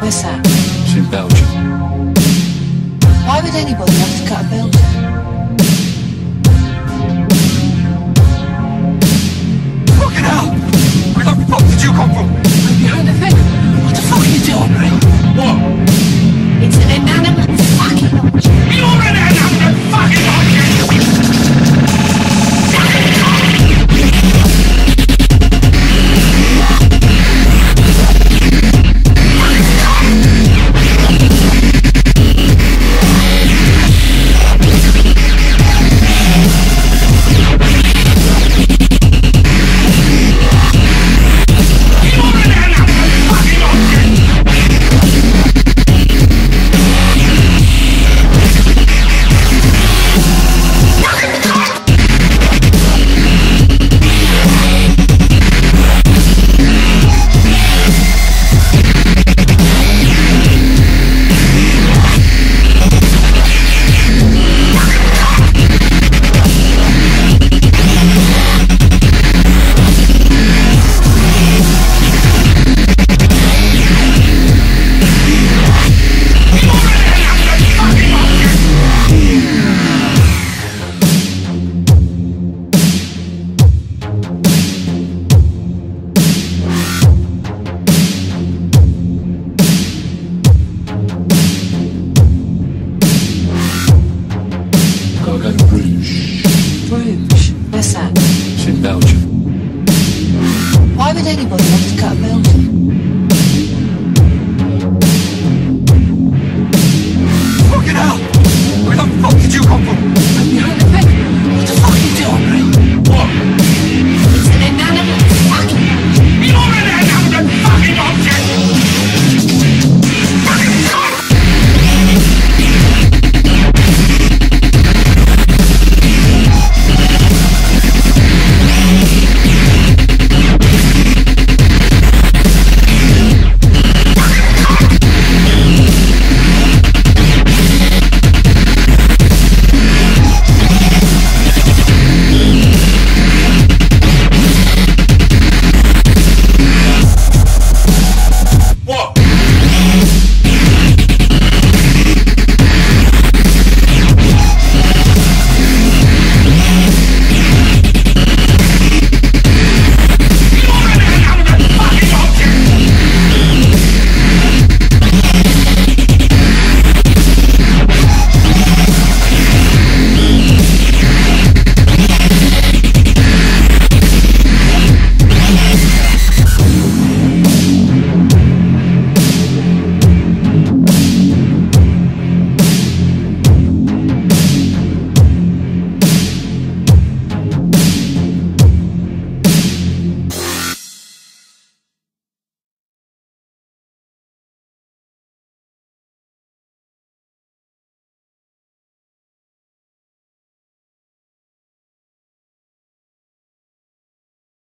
Where's that? It's in Belgium. Why would anybody have to cut a Belgian? Fucking hell! Where the fuck did you come from? I'm behind a thing! What the fuck are you doing, Ray?